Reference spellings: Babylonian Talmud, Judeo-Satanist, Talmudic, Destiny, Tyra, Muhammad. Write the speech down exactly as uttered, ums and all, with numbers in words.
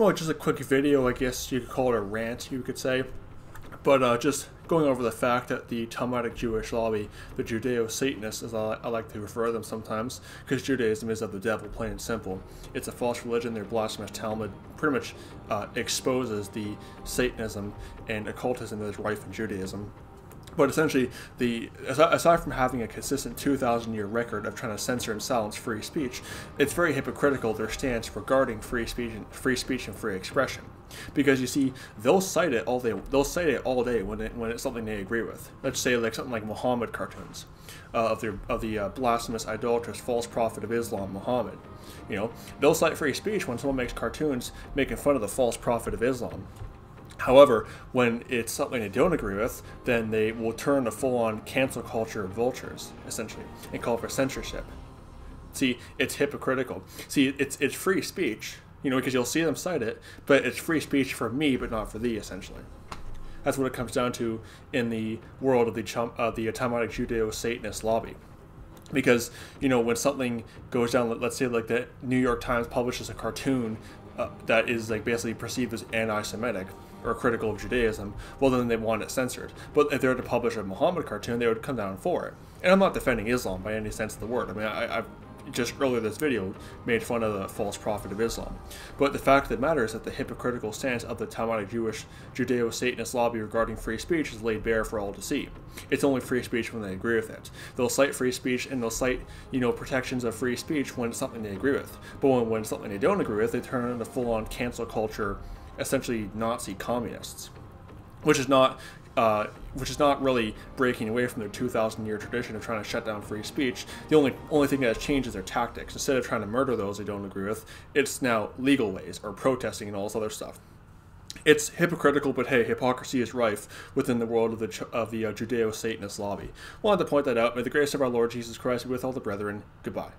well, just a quick video, I guess you could call it a rant, you could say. But uh, just going over the fact that the Talmudic Jewish lobby, the Judeo-Satanists, as I, I like to refer to them sometimes, because Judaism is of the devil, plain and simple. It's a false religion. Their blasphemous Talmud pretty much uh, exposes the Satanism and occultism that is rife in Judaism. But essentially, the aside from having a consistent two thousand year record of trying to censor and silence free speech, it's very hypocritical their stance regarding free speech and free speech and free expression. Because you see, they'll cite it all day. They'll cite it all day when it, when it's something they agree with. Let's say like something like Muhammad cartoons, uh, of the of the uh, blasphemous, idolatrous, false prophet of Islam, Muhammad. You know, they'll cite free speech when someone makes cartoons making fun of the false prophet of Islam. However, when it's something they don't agree with, then they will turn to full-on cancel culture vultures, essentially, and call for censorship. See, it's hypocritical. See, it's it's free speech, you know, because you'll see them cite it, but it's free speech for me, but not for thee, essentially. That's what it comes down to in the world of the uh, the Talmudic Judeo-Satanist lobby. Because, you know, when something goes down, let's say like the New York Times publishes a cartoon uh, that is like basically perceived as anti-Semitic, or critical of Judaism, well then they want it censored. But if they were to publish a Muhammad cartoon, they would come down for it. And I'm not defending Islam by any sense of the word. I mean, I, I've just earlier this video made fun of the false prophet of Islam. But the fact of the matter is that the hypocritical stance of the Talmudic Jewish Judeo-Satanist lobby regarding free speech is laid bare for all to see. It's only free speech when they agree with it. They'll cite free speech and they'll cite, you know, protections of free speech when it's something they agree with. But when, when it's something they don't agree with, they turn into full-on cancel culture, essentially Nazi communists, which is not uh, which is not really breaking away from their two thousand year tradition of trying to shut down free speech. The only only thing that has changed is their tactics. Instead of trying to murder those they don't agree with, it's now legal ways or protesting and all this other stuff. It's hypocritical, but hey, hypocrisy is rife within the world of the of the uh, Judeo-Satanist lobby. Wanted to point that out. May the grace of our Lord Jesus Christ be with all the brethren. Goodbye.